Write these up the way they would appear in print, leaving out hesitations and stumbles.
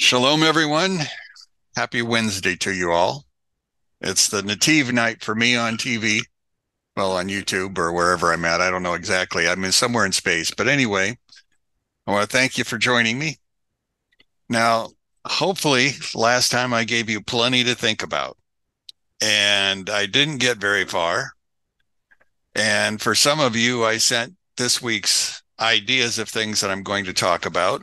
Shalom, everyone. Happy Wednesday to you all. It's the Nativ night for me on TV. Well, on YouTube or wherever I'm at. I don't know exactly. I'm in somewhere in space. But anyway, I want to thank you for joining me. Now, hopefully, last time I gave you plenty to think about. And I didn't get very far. And for some of you, I sent this week's ideas of things that I'm going to talk about.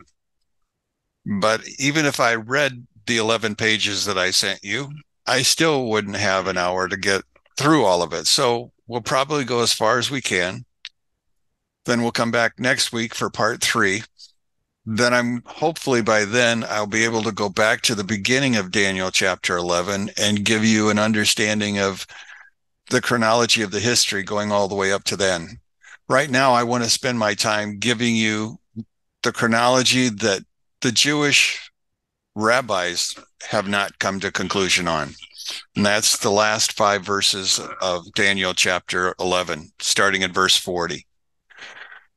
But even if I read the 11 pages that I sent you, I still wouldn't have an hour to get through all of it. So we'll probably go as far as we can. Then we'll come back next week for part 3. Then I'm hopefully by then I'll be able to go back to the beginning of Daniel chapter 11 and give you an understanding of the chronology of the history going all the way up to then. Right now, I want to spend my time giving you the chronology that the Jewish rabbis have not come to conclusion on. And that's the last 5 verses of Daniel chapter 11, starting at verse 40.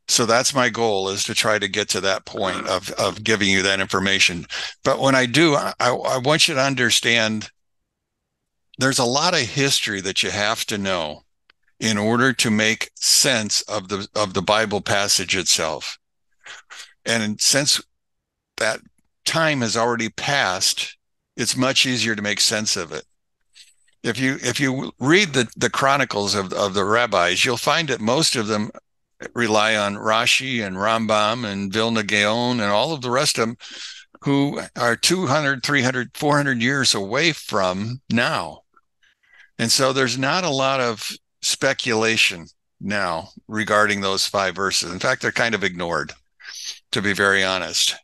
So that's my goal, is to try to get to that point of giving you that information. But when I do, I want you to understand there's a lot of history that you have to know in order to make sense of the Bible passage itself. And since that time has already passed, it's much easier to make sense of it. If you read the chronicles of the rabbis, you'll find that most of them rely on Rashi and Rambam and Vilna Gaon and all of the rest of them, who are 200, 300, 400 years away from now. And so there's not a lot of speculation now regarding those 5 verses. In fact, they're kind of ignored, to be very honest.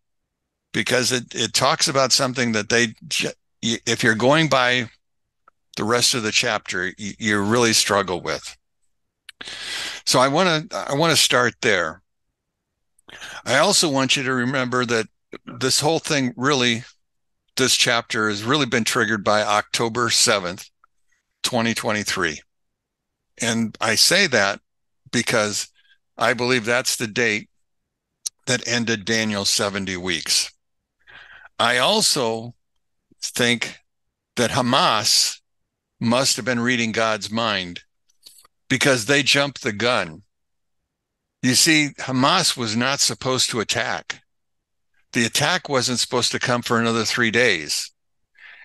Because it talks about something that they, if you're going by the rest of the chapter, you really struggle with. So I want to start there. I also want you to remember that this whole thing really, this chapter has really been triggered by October 7th, 2023. And I say that because I believe that's the date that ended Daniel's 70 weeks. I also think that Hamas must have been reading God's mind, because they jumped the gun. You see, Hamas was not supposed to attack. The attack wasn't supposed to come for another 3 days.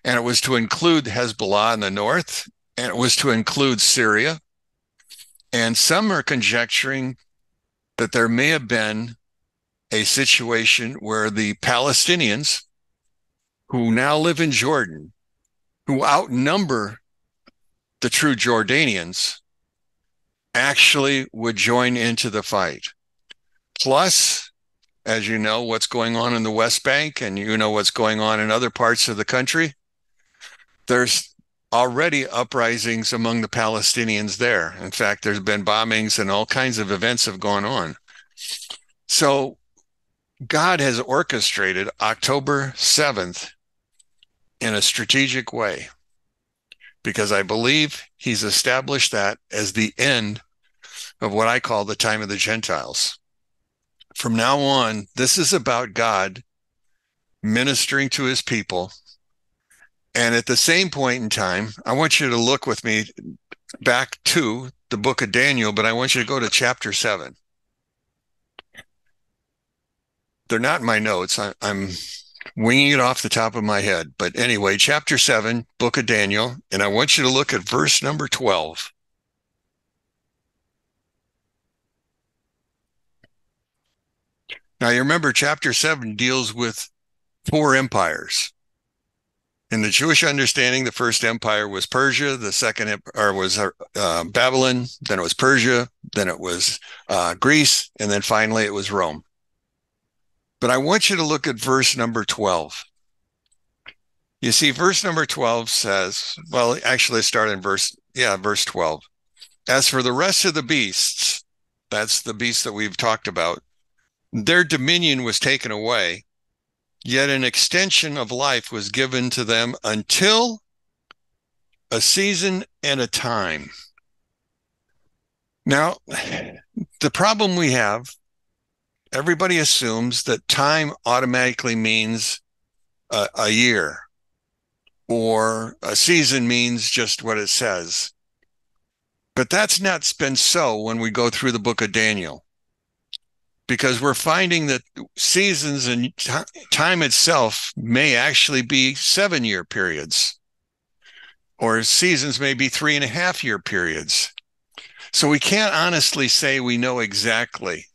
And it was to include Hezbollah in the north, and it was to include Syria. And some are conjecturing that there may have been a situation where the Palestinians, who now live in Jordan, who outnumber the true Jordanians, actually would join into the fight. Plus, as you know, what's going on in the West Bank, and you know what's going on in other parts of the country, there's already uprisings among the Palestinians there. In fact, there's been bombings and all kinds of events have gone on. So God has orchestrated October 7th in a strategic way, because I believe he's established that as the end of what I call the time of the Gentiles. From now on, this is about God ministering to his people. And at the same point in time, I want you to look with me back to the book of Daniel, but I want you to go to chapter 7. They're not in my notes. I'm winging it off the top of my head. But anyway, chapter 7, book of Daniel. And I want you to look at verse number 12. Now, you remember chapter 7 deals with 4 empires. In the Jewish understanding, the first empire was Persia. The second empire was Babylon. Then it was Persia. Then it was Greece. And then finally it was Rome. But I want you to look at verse number 12. You see, verse number 12 says, well, actually start in verse 12. As for the rest of the beasts, that's the beasts that we've talked about, their dominion was taken away, yet an extension of life was given to them until a season and a time. Now, the problem we have, everybody assumes that time automatically means a year, or a season means just what it says. But that's not been so when we go through the book of Daniel, because we're finding that seasons and time itself may actually be 7-year periods, or seasons may be 3.5-year periods. So we can't honestly say we know exactly,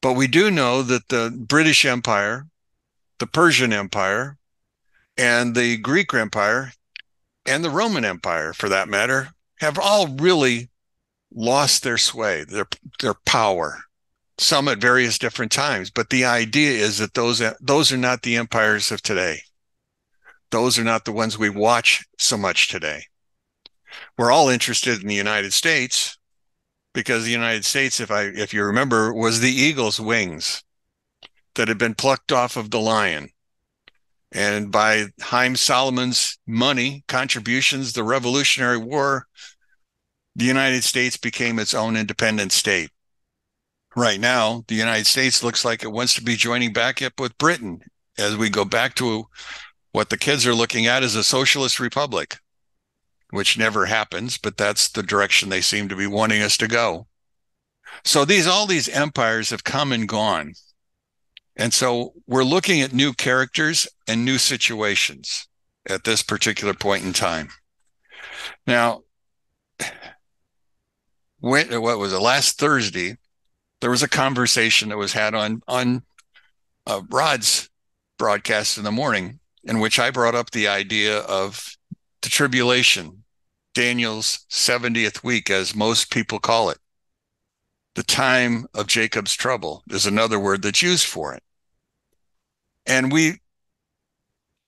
but we do know that the British Empire, the Persian Empire, and the Greek Empire, and the Roman Empire, for that matter, have all really lost their sway, their power, some at various different times. But the idea is that those are not the empires of today. Those are not the ones we watch so much today. We're all interested in the United States, because the United States, if you remember, was the eagle's wings that had been plucked off of the lion. And by Haim Solomon's money, contributions, the Revolutionary War, the United States became its own independent state. Right now, the United States looks like it wants to be joining back up with Britain as we go back to what the kids are looking at as a socialist republic, which never happens, but that's the direction they seem to be wanting us to go. So all these empires have come and gone. And so we're looking at new characters and new situations at this particular point in time. Now, what was it? Last Thursday, there was a conversation that was had on Rod's broadcast in the morning, in which I brought up the idea of the tribulation, Daniel's 70th week, as most people call it. The time of Jacob's trouble is another word that's used for it. And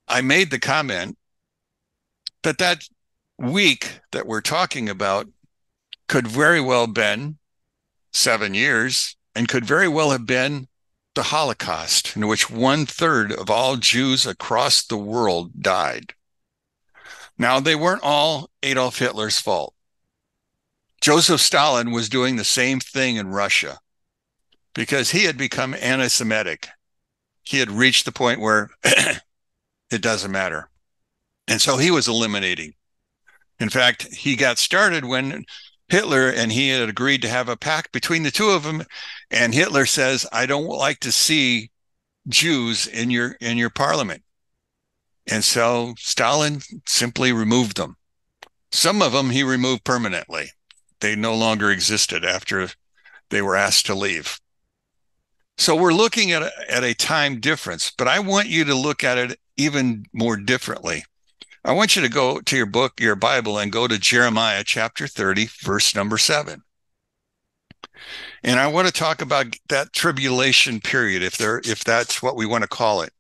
I made the comment that week that we're talking about could very well have been 7 years, and could very well have been the Holocaust, in which 1/3 of all Jews across the world died. Now, they weren't all Adolf Hitler's fault. Joseph Stalin was doing the same thing in Russia because he had become anti-Semitic. He had reached the point where it doesn't matter. And so he was eliminating. In fact, he got started when Hitler and he had agreed to have a pact between the two of them. And Hitler says, I don't like to see Jews in your parliament. And so Stalin simply removed them. Some of them he removed permanently. They no longer existed after they were asked to leave. So we're looking at a time difference, but I want you to look at it even more differently. I want you to go to your book, your Bible, and go to Jeremiah chapter 30, verse number 7. And I want to talk about that tribulation period, if that's what we want to call it.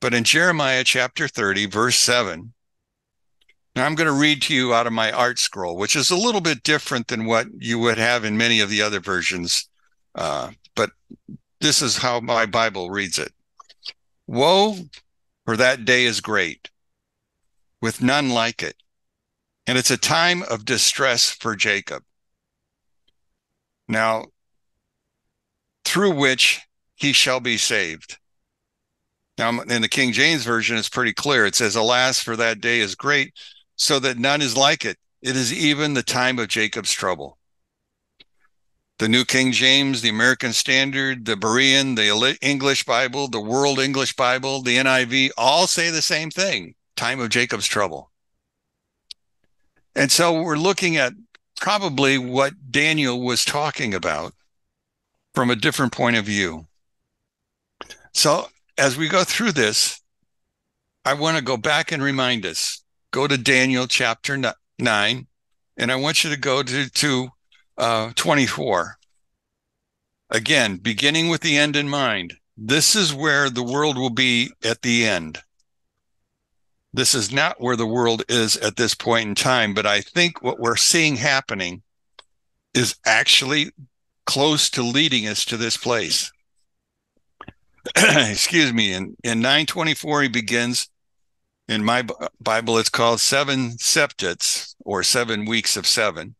But in Jeremiah chapter 30, verse 7, now I'm going to read to you out of my art scroll, which is a little bit different than what you would have in many of the other versions. But this is how my Bible reads it. Woe, for that day is great, with none like it. And it's a time of distress for Jacob. Now, through which he shall be saved. Now, in the King James Version, it's pretty clear. It says, alas, for that day is great, so that none is like it. It is even the time of Jacob's trouble. The New King James, the American Standard, the Berean, the English Bible, the World English Bible, the NIV, all say the same thing, time of Jacob's trouble. And so we're looking at probably what Daniel was talking about from a different point of view. So, as we go through this, I want to go back and remind us. Go to Daniel chapter 9, and I want you to go to 24. Again, beginning with the end in mind. This is where the world will be at the end. This is not where the world is at this point in time, but I think what we're seeing happening is actually close to leading us to this place. Excuse me, in 924, he begins, in my Bible, it's called 7 septets, or 7 weeks of 7,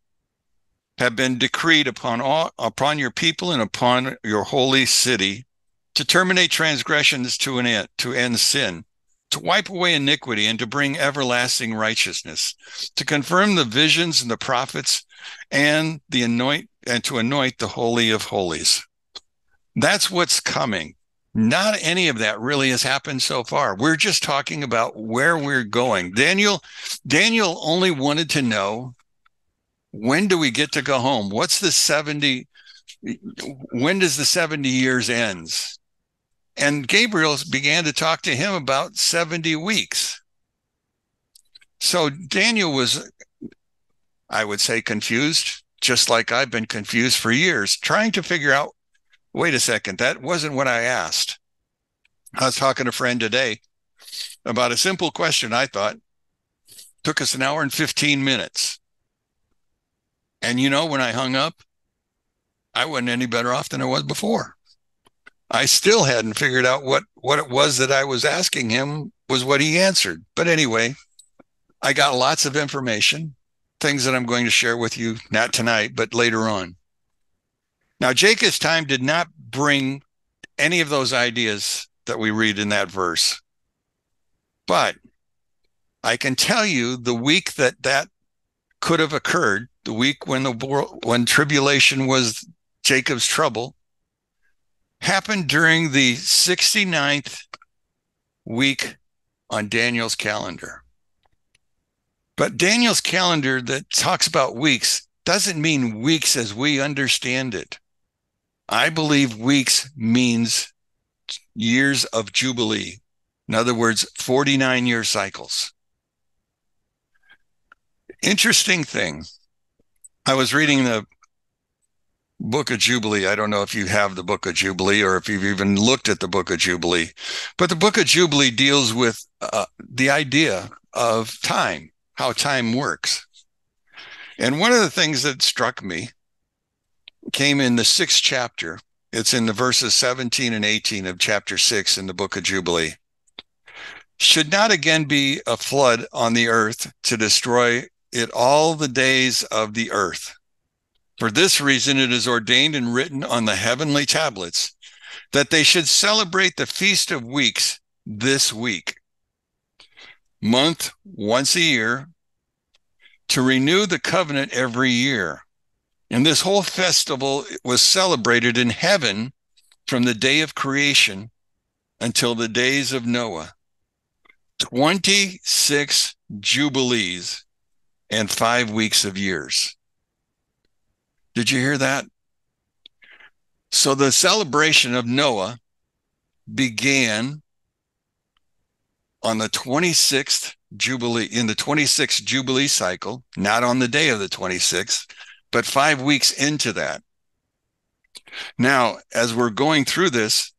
have been decreed upon your people and upon your holy city to terminate transgressions to end sin, to wipe away iniquity, and to bring everlasting righteousness, to confirm the visions and the prophets, and to anoint the Holy of Holies. That's what's coming. Not any of that really has happened so far. We're just talking about where we're going. Daniel only wanted to know, when do we get to go home? What's the 70? When does the 70 years ends? And Gabriel began to talk to him about 70 weeks. So Daniel was, I would say, confused, just like I've been confused for years, trying to figure out, wait a second, that wasn't what I asked. I was talking to a friend today about a simple question I thought took us an hour and 15 minutes. And you know, when I hung up, I wasn't any better off than I was before. I still hadn't figured out what it was that I was asking him was what he answered. But anyway, I got lots of information, things that I'm going to share with you, not tonight, but later on. Now, Jacob's time did not bring any of those ideas that we read in that verse. But I can tell you the week that could have occurred, the week when tribulation was Jacob's trouble, happened during the 69th week on Daniel's calendar. But Daniel's calendar that talks about weeks doesn't mean weeks as we understand it. I believe weeks means years of Jubilee. In other words, 49-year cycles. Interesting thing. I was reading the Book of Jubilee. I don't know if you have the Book of Jubilee or if you've even looked at the Book of Jubilee, but the Book of Jubilee deals with the idea of time, how time works. And one of the things that struck me came in the 6th chapter. It's in the verses 17 and 18 of chapter 6 in the Book of Jubilee. Should not again be a flood on the earth to destroy it all the days of the earth. For this reason, it is ordained and written on the heavenly tablets that they should celebrate the Feast of Weeks this week, month once a year, to renew the covenant every year. And this whole festival was celebrated in heaven from the day of creation until the days of Noah. 26 jubilees and 5 weeks of years. Did you hear that? So the celebration of Noah began on the 26th Jubilee, in the 26th Jubilee cycle, not on the day of the 26th, but 5 weeks into that. Now, as we're going through this,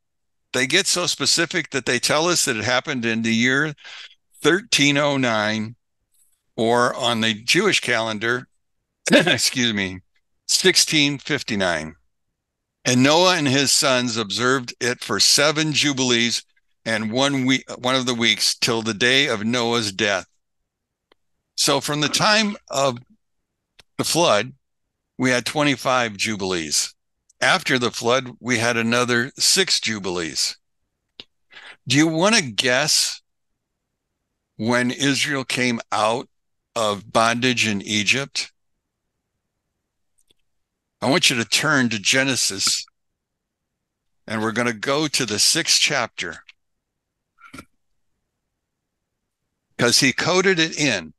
they get so specific that they tell us that it happened in the year 1309, or on the Jewish calendar, excuse me, 1659. And Noah and his sons observed it for 7 jubilees and one of the weeks till the day of Noah's death. So from the time of the flood, we had 25 jubilees. After the flood, we had another 6 jubilees. Do you want to guess when Israel came out of bondage in Egypt? I want you to turn to Genesis, and we're going to go to the 6th chapter, because he coded it in.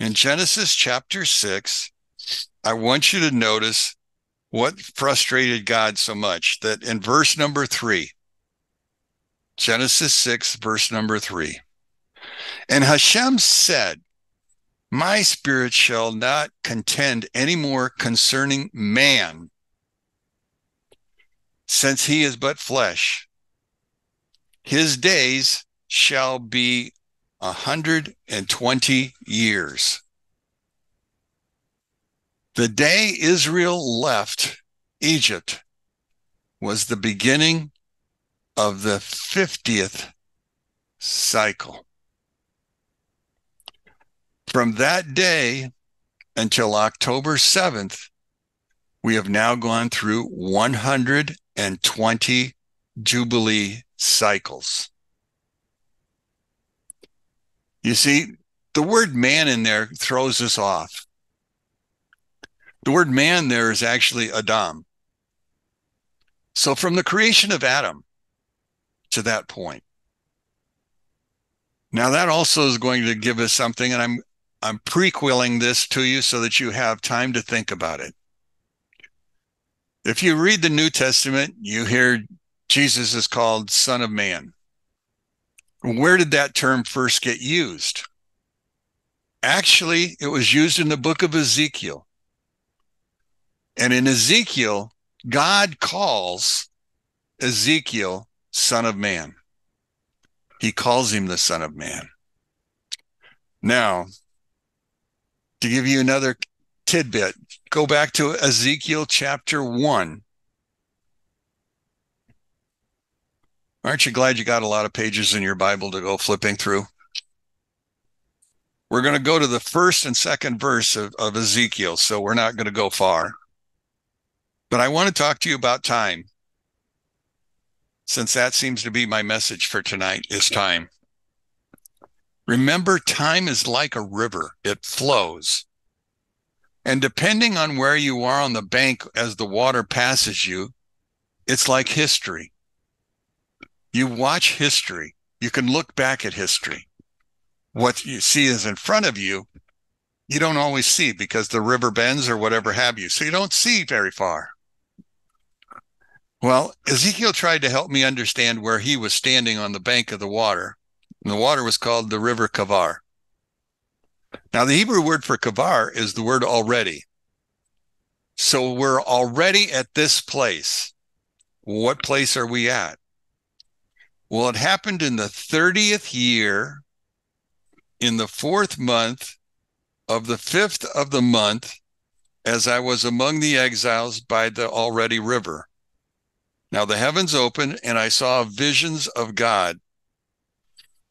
In Genesis chapter 6, I want you to notice what frustrated God so much, that in verse number 3, Genesis 6, verse number 3, and Hashem said, my spirit shall not contend any more concerning man, since he is but flesh. His days shall be 120 years. The day Israel left Egypt was the beginning of the 50th cycle. From that day until October 7th, we have now gone through 100 and 20 Jubilee cycles. You see, the word man in there throws us off. The word man there is actually Adam. So from the creation of Adam to that point. Now that also is going to give us something, and I'm prequeling this to you so that you have time to think about it. If you read the New Testament, you hear Jesus is called Son of Man. Where did that term first get used? Actually, it was used in the book of Ezekiel. And in Ezekiel, God calls Ezekiel Son of Man. He calls him the Son of Man. Now, to give you another tidbit, go back to Ezekiel chapter 1. Aren't you glad you got a lot of pages in your Bible to go flipping through? We're going to go to the first and second verse of Ezekiel, so we're not going to go far. But I want to talk to you about time, since that seems to be my message for tonight, is time. Remember, time is like a river. It flows. And depending on where you are on the bank as the water passes you, it's like history. You watch history. You can look back at history. What you see is in front of you, you don't always see because the river bends or whatever have you. So you don't see very far. Well, Ezekiel tried to help me understand where he was standing on the bank of the water. And the water was called the river Kavar. Now, the Hebrew word for Kavar is the word already. So we're already at this place. What place are we at? Well, it happened in the 30th year, in the 4th month, of the 5th of the month, as I was among the exiles by the already river. Now the heavens opened, and I saw visions of God.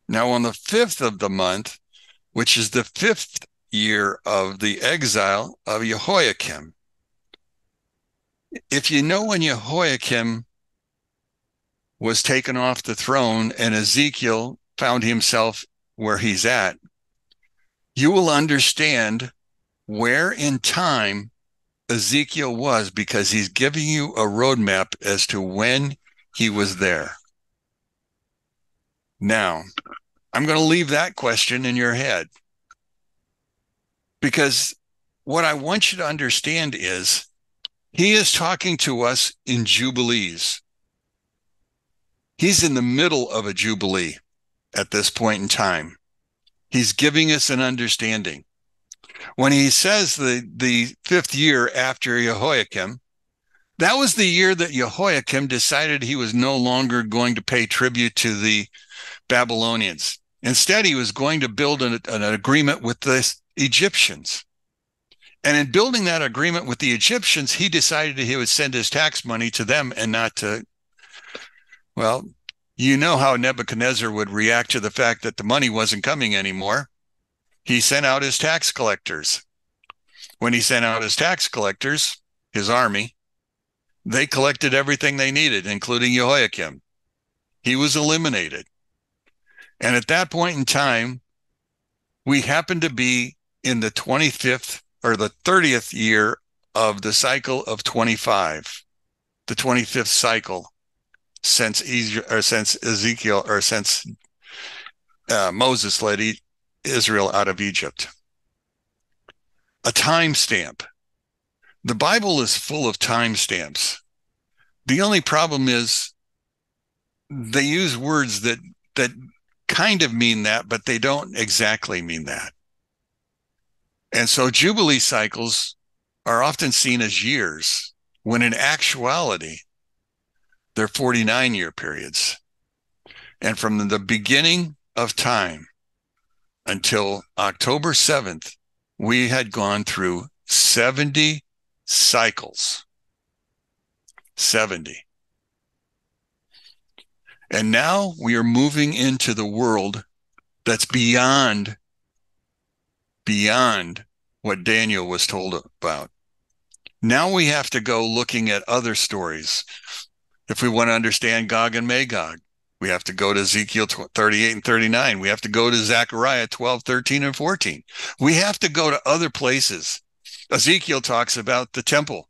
Now on the 5th of the month, which is the 5th year of the exile of Jehoiakim. If you know when Jehoiakim was taken off the throne and Ezekiel found himself where he's at, you will understand where in time Ezekiel was, because he's giving you a roadmap as to when he was there. Now, I'm going to leave that question in your head, because what I want you to understand is he is talking to us in jubilees. He's in the middle of a jubilee at this point in time. He's giving us an understanding. When he says the 5th year after Jehoiakim, that was the year that Jehoiakim decided he was no longer going to pay tribute to the Babylonians. Instead, he was going to build an agreement with the Egyptians. And in building that agreement with the Egyptians, he decided he would send his tax money to them and not to, well, you know how Nebuchadnezzar would react to the fact that the money wasn't coming anymore. He sent out his tax collectors. When he sent out his tax collectors, his army, they collected everything they needed, including Jehoiakim. He was eliminated. And at that point in time, we happened to be in the 25th or the 30th year of the cycle of 25, the 25th cycle since Moses led Israel out of Egypt. A timestamp. The Bible is full of timestamps. The only problem is they use words that kind of mean that, but they don't exactly mean that. And so Jubilee cycles are often seen as years, when in actuality, they're 49-year periods. And from the beginning of time until October 7th, we had gone through 70 cycles. 70. And now we are moving into the world that's beyond what Daniel was told about. Now we have to go looking at other stories. If we want to understand Gog and Magog, we have to go to Ezekiel 38 and 39. We have to go to Zechariah 12, 13, and 14. We have to go to other places. Ezekiel talks about the temple.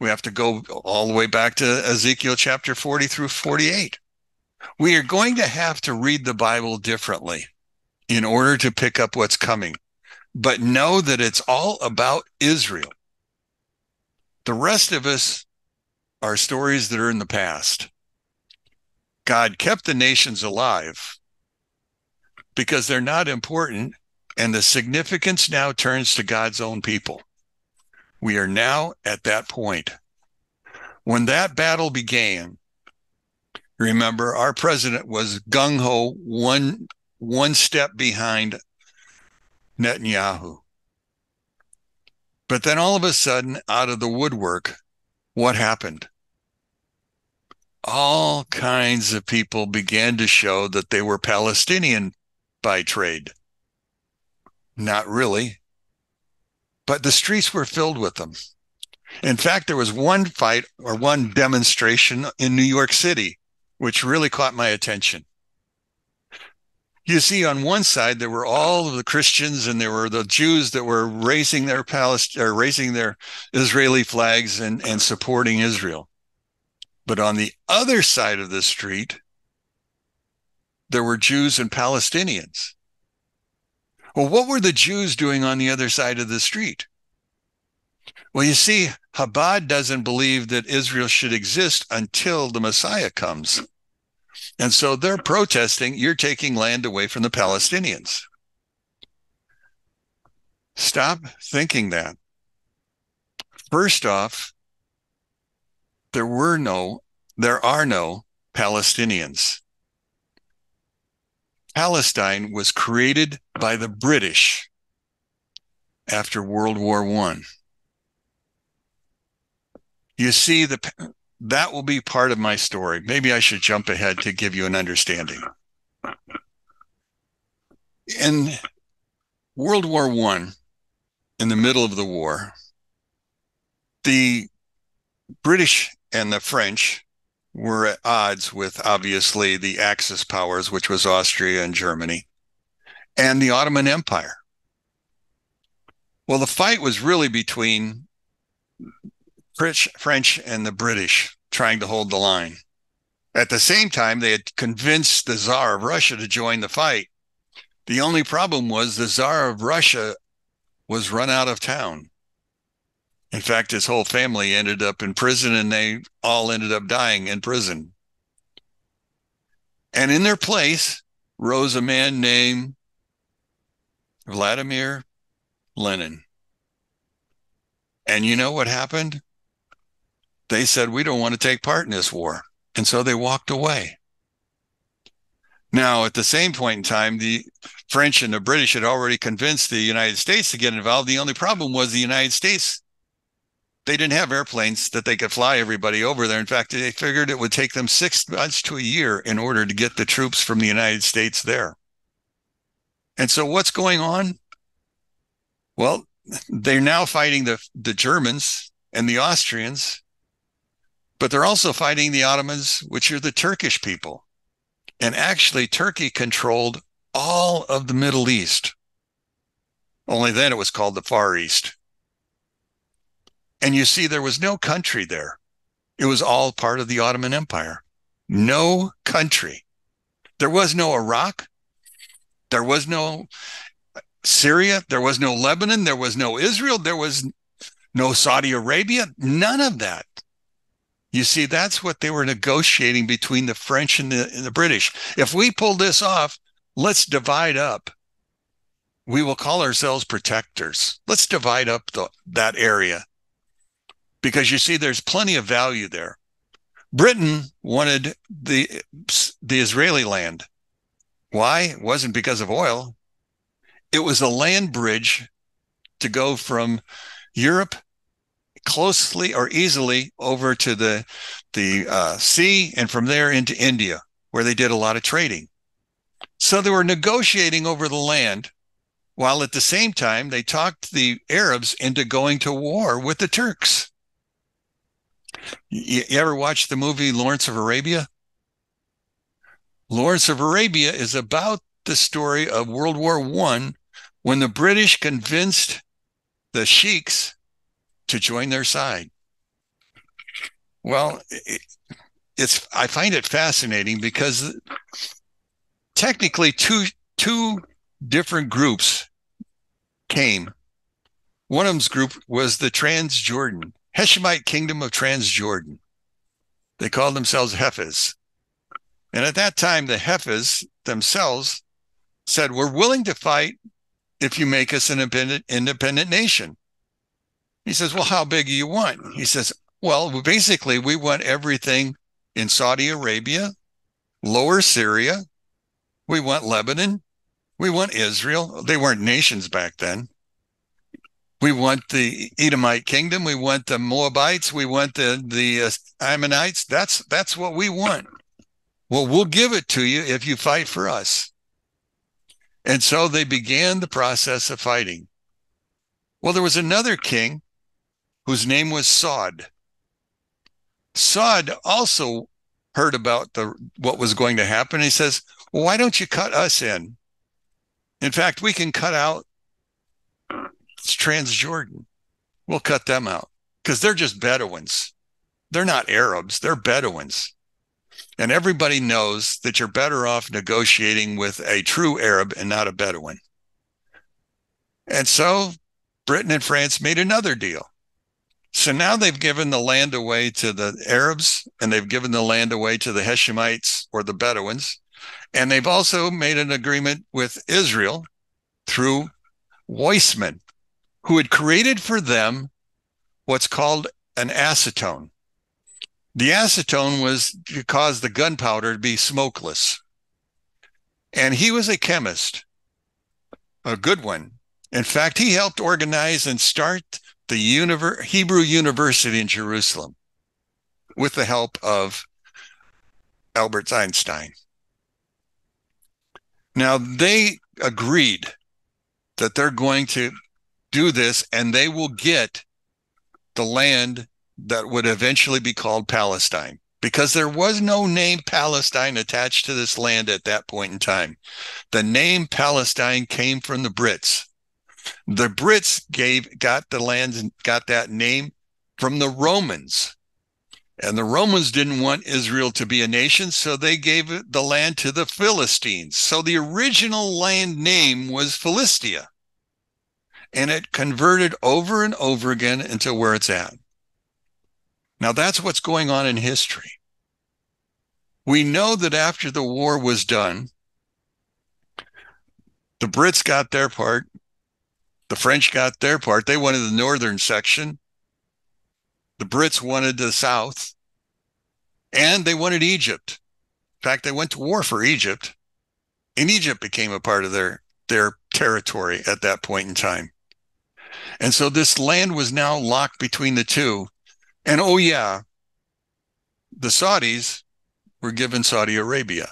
We have to go all the way back to Ezekiel chapter 40 through 48. We are going to have to read the Bible differently in order to pick up what's coming. But know that it's all about Israel. The rest of us are stories that are in the past. God kept the nations alive because they're not important, and the significance now turns to God's own people. We are now at that point. When that battle began, remember, our president was gung-ho, one step behind Netanyahu. But then all of a sudden, out of the woodwork, what happened? All kinds of people began to show that they were Palestinian by trade. Not really. But the streets were filled with them. In fact, there was one fight or one demonstration in New York City, which really caught my attention. You see, on one side, there were all of the Christians and there were the Jews that were raising their Israeli flags and supporting Israel. But on the other side of the street, there were Jews and Palestinians. Well, what were the Jews doing on the other side of the street? Well, you see, Chabad doesn't believe that Israel should exist until the Messiah comes. And so they're protesting, you're taking land away from the Palestinians. Stop thinking that. First off, there are no Palestinians. Palestine was created by the British after World War I. You see, that will be part of my story. Maybe I should jump ahead to give you an understanding. In World War I, in the middle of the war, the British and the French were at odds with, obviously, the Axis powers, which was Austria and Germany, and the Ottoman Empire. Well, the fight was really between French and the British trying to hold the line. At the same time, they had convinced the Tsar of Russia to join the fight. The only problem was the Tsar of Russia was run out of town. In fact, his whole family ended up in prison, and they all ended up dying in prison. And in their place rose a man named Vladimir Lenin. And you know what happened? They said, we don't want to take part in this war. And so they walked away. Now, at the same point in time, the French and the British had already convinced the United States to get involved. The only problem was the United States, they didn't have airplanes that they could fly everybody over there. In fact, they figured it would take them 6 months to a year in order to get the troops from the United States there. And so what's going on? Well, they're now fighting the Germans and the Austrians, but they're also fighting the Ottomans, which are the Turkish people. And actually, Turkey controlled all of the Middle East. Only then it was called the Far East. And you see, there was no country there. It was all part of the Ottoman Empire. No country. There was no Iraq. There was no Syria. There was no Lebanon. There was no Israel. There was no Saudi Arabia. None of that. You see, that's what they were negotiating between the French and the British. If we pull this off, let's divide up. We will call ourselves protectors. Let's divide up that area. Because you see, there's plenty of value there. Britain wanted the Israeli land. Why? It wasn't because of oil. It was a land bridge to go from Europe closely or easily over to the sea, and from there into India, where they did a lot of trading. So they were negotiating over the land, while at the same time they talked the Arabs into going to war with the Turks. You ever watch the movie Lawrence of Arabia? Lawrence of Arabia is about the story of World War I, when the British convinced the sheiks to join their side. Well, I find it fascinating because technically two different groups came. One of them's group was the Transjordan, Hashemite kingdom of Transjordan. They called themselves Hephas. And at that time, the Hephas themselves said, we're willing to fight if you make us an independent nation. He says, well, how big do you want? He says, well, basically, we want everything in Saudi Arabia, Lower Syria. We want Lebanon. We want Israel. They weren't nations back then. We want the Edomite kingdom. We want the Moabites. We want the Ammonites. That's what we want. Well, we'll give it to you if you fight for us. And so they began the process of fighting. Well, there was another king whose name was Saud. Saud also heard about what was going to happen. He says, well, why don't you cut us in? In fact, we can cut out Transjordan. We'll cut them out because they're just Bedouins. They're not Arabs. They're Bedouins. And everybody knows that you're better off negotiating with a true Arab and not a Bedouin. And so Britain and France made another deal. So now they've given the land away to the Arabs, and they've given the land away to the Hashemites or the Bedouins. And they've also made an agreement with Israel through Weissman, who had created for them what's called an acetone. The acetone was to cause the gunpowder to be smokeless. And he was a chemist, a good one. In fact, he helped organize and start the Hebrew University in Jerusalem with the help of Albert Einstein. Now, they agreed that they're going to do this, and they will get the land that would eventually be called Palestine, because there was no name Palestine attached to this land at that point in time. The name Palestine came from the Brits. The Brits got the land and got that name from the Romans. And the Romans didn't want Israel to be a nation, so they gave the land to the Philistines. So the original land name was Philistia. And it converted over and over again into where it's at. Now that's what's going on in history. We know that after the war was done, the Brits got their part, the French got their part. They wanted the northern section. The Brits wanted the south. And they wanted Egypt. In fact, they went to war for Egypt. And Egypt became a part of their territory at that point in time. And so this land was now locked between the two. And oh yeah, the Saudis were given Saudi Arabia.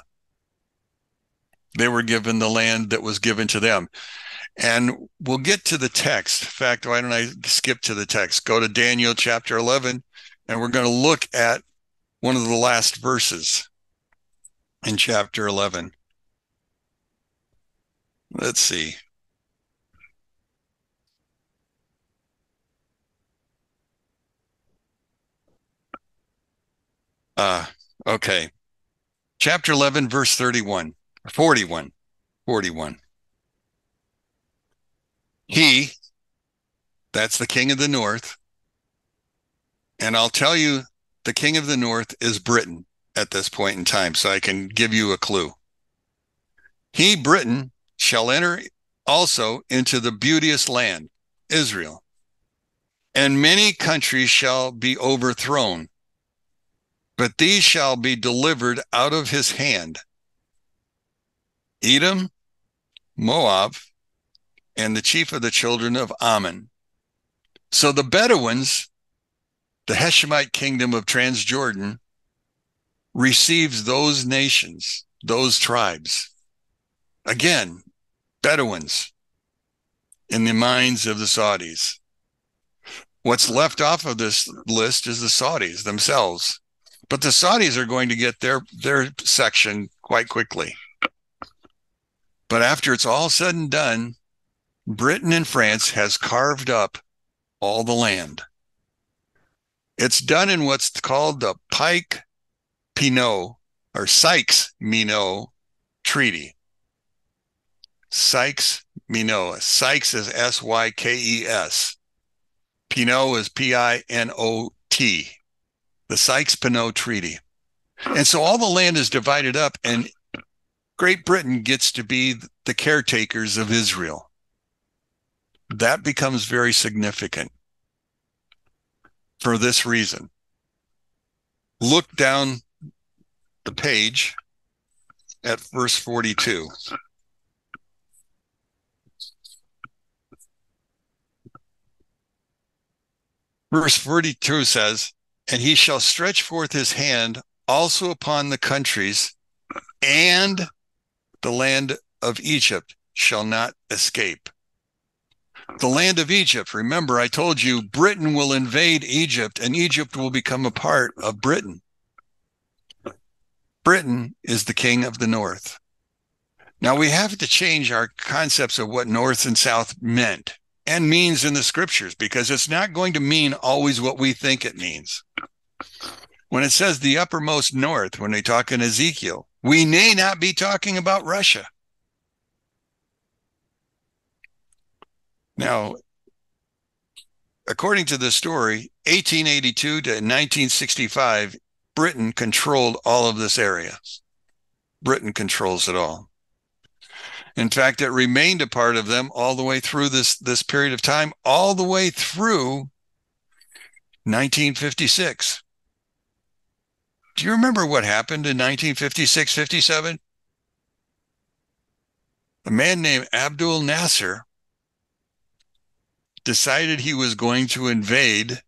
They were given the land that was given to them. And we'll get to the text. In fact, why don't I skip to the text? Go to Daniel chapter 11, and we're going to look at one of the last verses in chapter 11. Let's see. Okay. Chapter 11, verse 41. He, that's the king of the north, and I'll tell you, the king of the north is Britain at this point in time, so I can give you a clue. He, Britain, shall enter also into the beauteous land, Israel, and many countries shall be overthrown, but these shall be delivered out of his hand. Edom, Moab, and the chief of the children of Ammon. So the Bedouins, the Hashemite kingdom of Transjordan, receives those nations, those tribes. Again, Bedouins in the minds of the Saudis. What's left off of this list is the Saudis themselves. But the Saudis are going to get their section quite quickly. But after it's all said and done, Britain and France has carved up all the land. It's done in what's called the Pike-Picot or Sykes-Picot Treaty. Sykes-Picot. Sykes is S-Y-K-E-S. Picot is P-I-N-O-T. The Sykes-Picot Treaty. And so all the land is divided up, and Great Britain gets to be the caretakers of Israel. That becomes very significant for this reason. Look down the page at verse 42. Verse 42 says, "And he shall stretch forth his hand also upon the countries, and the land of Egypt shall not escape." The land of Egypt, remember I told you, Britain will invade Egypt, and Egypt will become a part of Britain. Britain is the king of the north. Now we have to change our concepts of what north and south meant and means in the scriptures, because it's not going to mean always what we think it means. When it says the uppermost north, when we talk in Ezekiel, we may not be talking about Russia. Now, according to the story, 1882 to 1965, Britain controlled all of this area. Britain controls it all. In fact, it remained a part of them all the way through this period of time, all the way through 1956. Do you remember what happened in 1956-57? A man named Abdul Nasser decided he was going to invade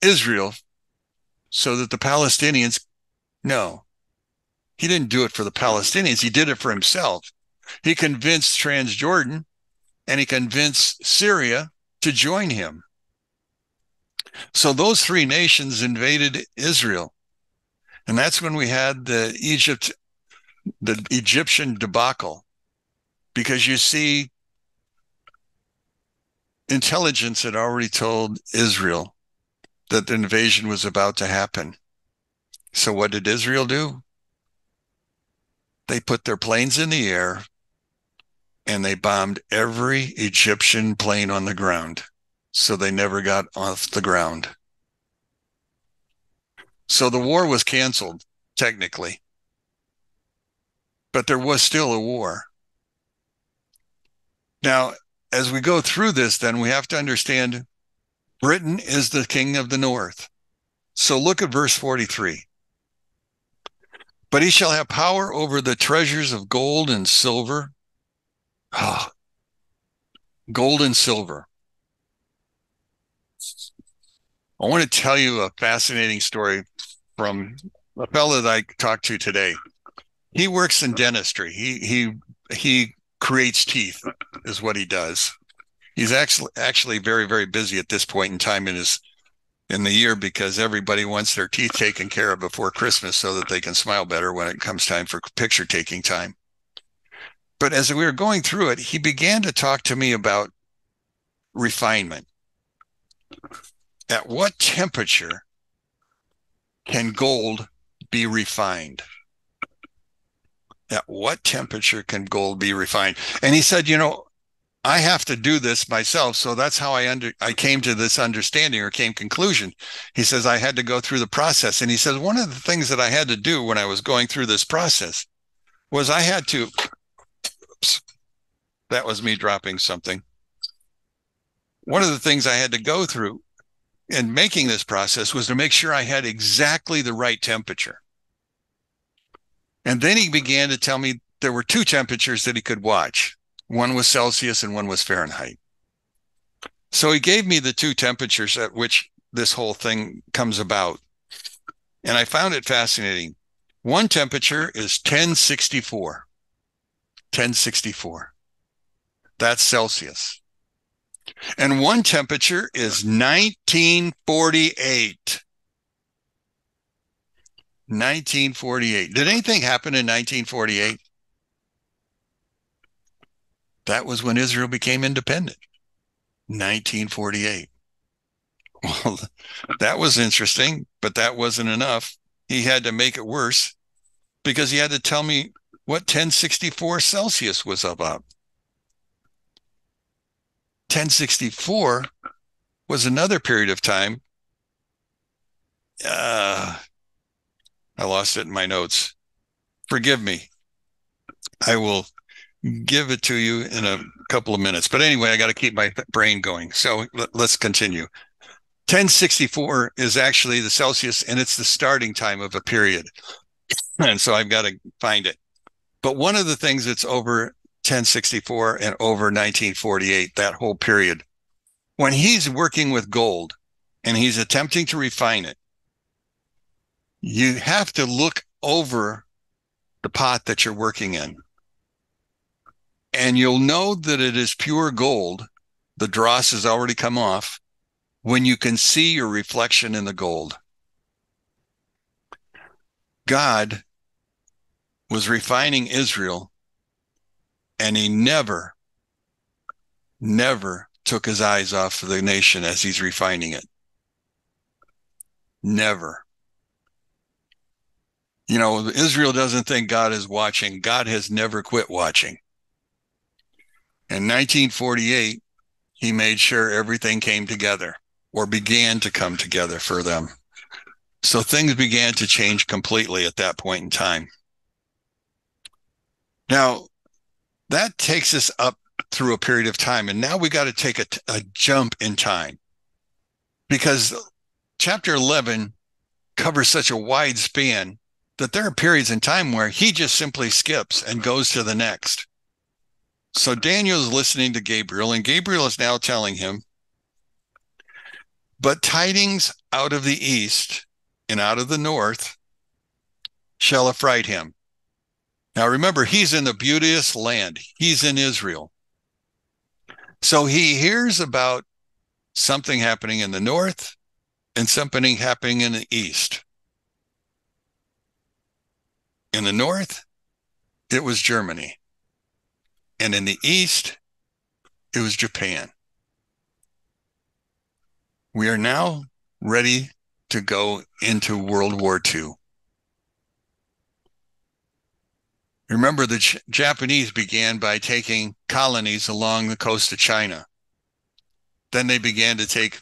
Israel so that the Palestinians, no, he didn't do it for the Palestinians. He did it for himself. He convinced Transjordan and he convinced Syria to join him. So those three nations invaded Israel. And that's when we had the Egyptian debacle, because you see, intelligence had already told Israel that the invasion was about to happen. So what did Israel do? They put their planes in the air and they bombed every Egyptian plane on the ground. So they never got off the ground. So the war was canceled, technically. But there was still a war. Now, as we go through this, then we have to understand Britain is the king of the north. So look at verse 43. "But he shall have power over the treasures of gold and silver." Oh, gold and silver. I want to tell you a fascinating story from a fellow that I talked to today. He works in dentistry. He creates teeth is what he does. He's actually very, very busy at this point in time in the year because everybody wants their teeth taken care of before Christmas so that they can smile better when it comes time for picture taking time. But as we were going through it, he began to talk to me about refinement. At what temperature can gold be refined? At what temperature can gold be refined? And he said, you know, I have to do this myself. So that's how I came to this understanding or came conclusion. He says, I had to go through the process. And he says, one of the things that I had to do when I was going through this process was I had to, oops, that was me dropping something. One of the things I had to go through in making this process was to make sure I had exactly the right temperature. And then he began to tell me there were two temperatures that he could watch. One was Celsius and one was Fahrenheit. So he gave me the two temperatures at which this whole thing comes about. And I found it fascinating. One temperature is 1064. That's Celsius. And one temperature is 1948. 1948. Did anything happen in 1948? That was when Israel became independent. 1948. Well, that was interesting, but that wasn't enough. He had to make it worse because he had to tell me what 1064 Celsius was about. 1064 was another period of time. I lost it in my notes. Forgive me. I will give it to you in a couple of minutes. But anyway, I got to keep my brain going. So let's continue. 1064 is actually the Celsius, and it's the starting time of a period. And so I've got to find it. But one of the things that's over 1064 and over 1948, that whole period, when he's working with gold and he's attempting to refine it, you have to look over the pot that you're working in. And you'll know that it is pure gold. The dross has already come off when you can see your reflection in the gold. God was refining Israel, and he never took his eyes off of the nation as he's refining it. Never. You know, Israel doesn't think God is watching. God has never quit watching. In 1948, he made sure everything came together, or began to come together for them. So things began to change completely at that point in time. Now, that takes us up through a period of time, and now we got to take a jump in time, because chapter 11 covers such a wide span that there are periods in time where he just simply skips and goes to the next. So Daniel is listening to Gabriel, and Gabriel is now telling him, but tidings out of the east and out of the north shall affright him. Now remember, he's in the beauteous land. He's in Israel. So he hears about something happening in the north and something happening in the east. In the north, it was Germany. And in the east, it was Japan. We are now ready to go into World War II. Remember, the Japanese began by taking colonies along the coast of China. Then they began to take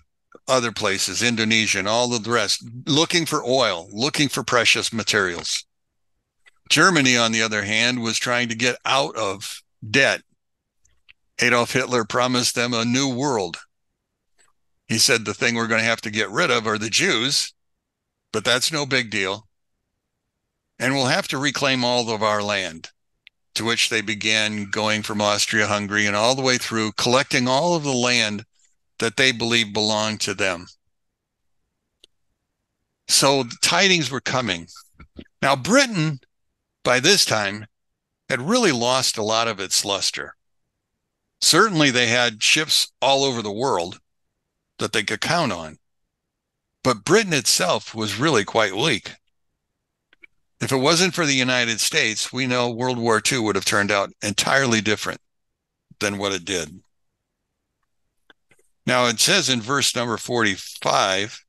other places, Indonesia and all of the rest, looking for oil, looking for precious materials. Germany, on the other hand, was trying to get out of debt. Adolf Hitler promised them a new world. He said the thing we're going to have to get rid of are the Jews, but that's no big deal. And we'll have to reclaim all of our land, to which they began going from Austria-Hungary and all the way through, collecting all of the land that they believed belonged to them. So the tidings were coming. Now, Britain, by this time, had really lost a lot of its luster. Certainly they had ships all over the world that they could count on, but Britain itself was really quite weak. If it wasn't for the United States, we know World War II would have turned out entirely different than what it did. Now it says in verse number 45,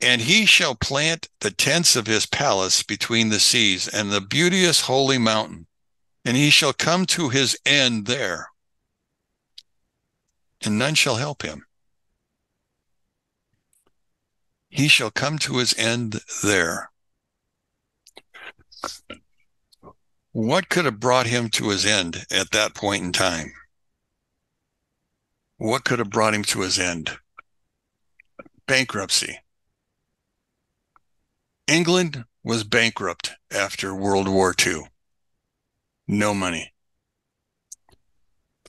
and he shall plant the tents of his palace between the seas and the beauteous holy mountain, and he shall come to his end there, and none shall help him. He shall come to his end there. What could have brought him to his end at that point in time? What could have brought him to his end? Bankruptcy. England was bankrupt after World War II. No money.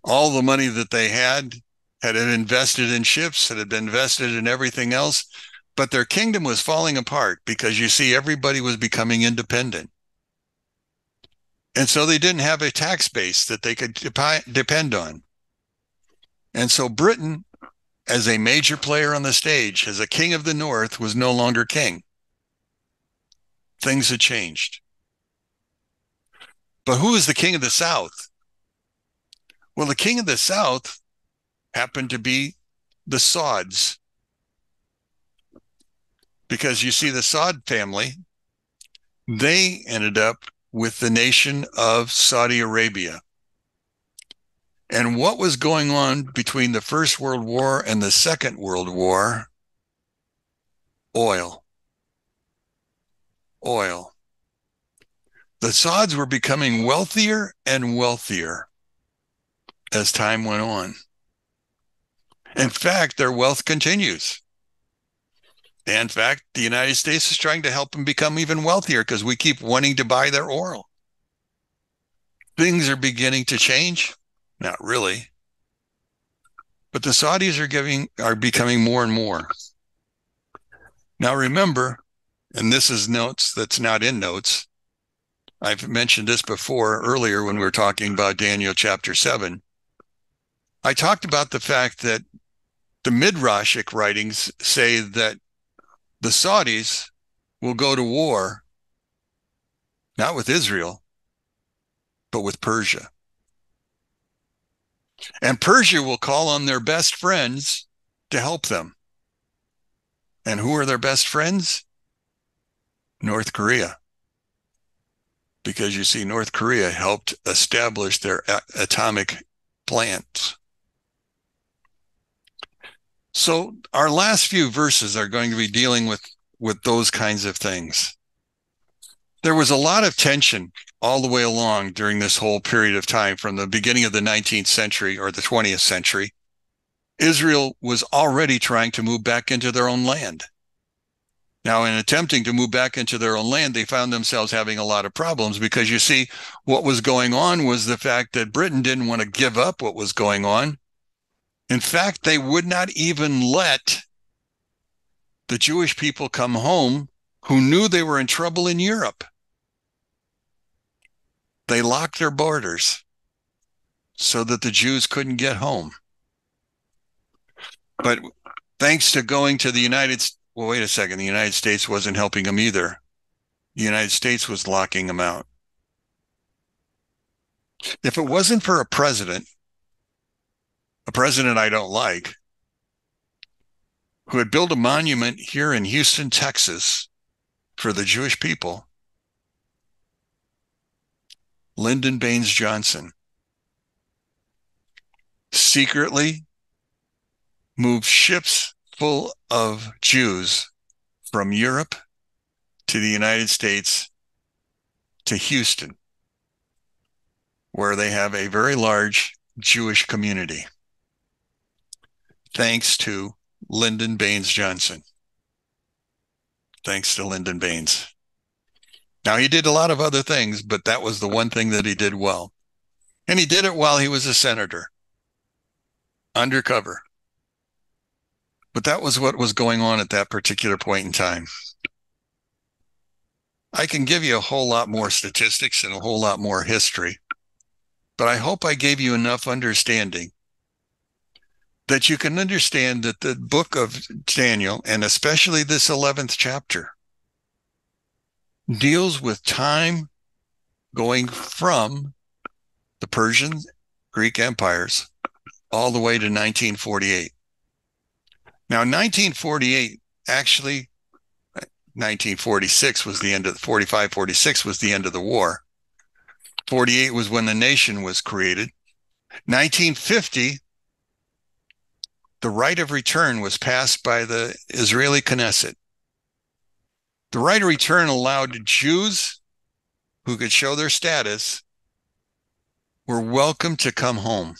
All the money that they had invested in ships, had been invested in everything else, but their kingdom was falling apart because, you see, everybody was becoming independent. And so they didn't have a tax base that they could depend on. And so Britain, as a major player on the stage, as a king of the North, was no longer king. Things had changed. But who is the king of the South? Well, the king of the South happened to be the Sauds. Because you see, the Saud family, they ended up with the nation of Saudi Arabia. And what was going on between the First World War and the Second World War? Oil. Oil. The Sauds were becoming wealthier and wealthier as time went on. In fact, their wealth continues. And in fact, the United States is trying to help them become even wealthier because we keep wanting to buy their oil. Things are beginning to change. Not really. But the Saudis are becoming more and more. Now remember, and this is notes that's not in notes. I've mentioned this before earlier when we were talking about Daniel chapter 7. I talked about the fact that the midrashic writings say that the Saudis will go to war, not with Israel, but with Persia. And Persia will call on their best friends to help them. And who are their best friends? North Korea. Because you see, North Korea helped establish their atomic plant. So our last few verses are going to be dealing with those kinds of things. There was a lot of tension all the way along during this whole period of time from the beginning of the 19th century or the 20th century. Israel was already trying to move back into their own land. Now, in attempting to move back into their own land, they found themselves having a lot of problems because, you see, what was going on was the fact that Britain didn't want to give up what was going on. In fact, they would not even let the Jewish people come home who knew they were in trouble in Europe. They locked their borders so that the Jews couldn't get home. But thanks to going to the United States, well, wait a second, the United States wasn't helping them either. The United States was locking them out. If it wasn't for a president I don't like, who had built a monument here in Houston, Texas, for the Jewish people, Lyndon Baines Johnson secretly moved ships full of Jews from Europe to the United States to Houston, where they have a very large Jewish community, thanks to Lyndon Baines Johnson. Thanks to Lyndon Baines. Now, he did a lot of other things, but that was the one thing that he did well. And he did it while he was a senator, undercover. But that was what was going on at that particular point in time. I can give you a whole lot more statistics and a whole lot more history, but I hope I gave you enough understanding that you can understand that the book of Daniel, and especially this 11th chapter, deals with time going from the Persian Greek empires all the way to 1948. Now, 1948, actually, 1946 was the end of 45, 46 was the end of the war. 48 was when the nation was created. 1950, the right of return was passed by the Israeli Knesset. The right of return allowed Jews who could show their status were welcome to come home.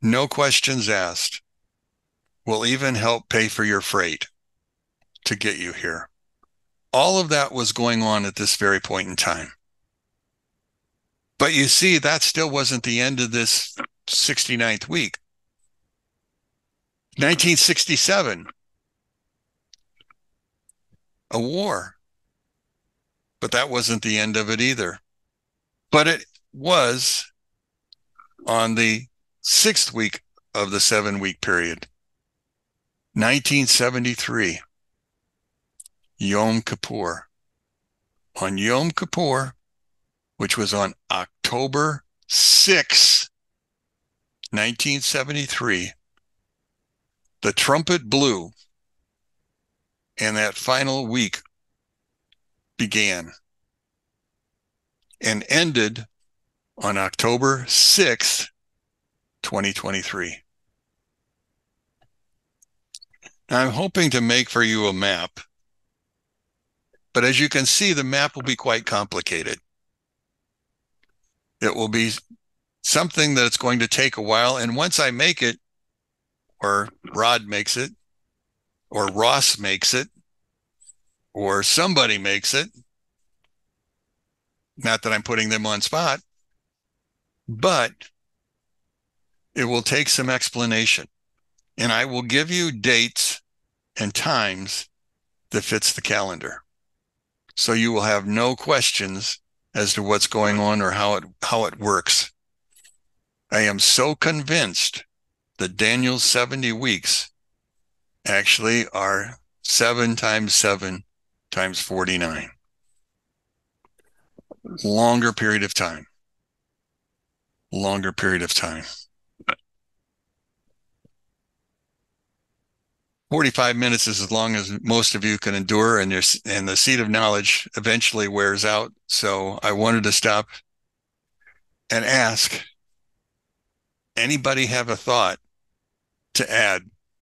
No questions asked. We'll even help pay for your freight to get you here. All of that was going on at this very point in time. But you see, that still wasn't the end of this 69th week. 1967. A war. But that wasn't the end of it either. But it was on the 6th week of the 7-week period, 1973, Yom Kippur. On Yom Kippur, which was on October 6, 1973, the trumpet blew and that final week began and ended on October 6, 2023. Now, I'm hoping to make for you a map, but as you can see, the map will be quite complicated. It will be something that's going to take a while, and once I make it, or Rod makes it, or Ross makes it, or somebody makes it, not that I'm putting them on spot, but it will take some explanation, and I will give you dates and times that fits the calendar. So you will have no questions as to what's going on or how it works. I am so convinced that Daniel's 70 weeks actually are 7 times 7 times 49. Longer period of time. 45 minutes is as long as most of you can endure, and the seed of knowledge eventually wears out. So I wanted to stop and ask, anybody have a thought to add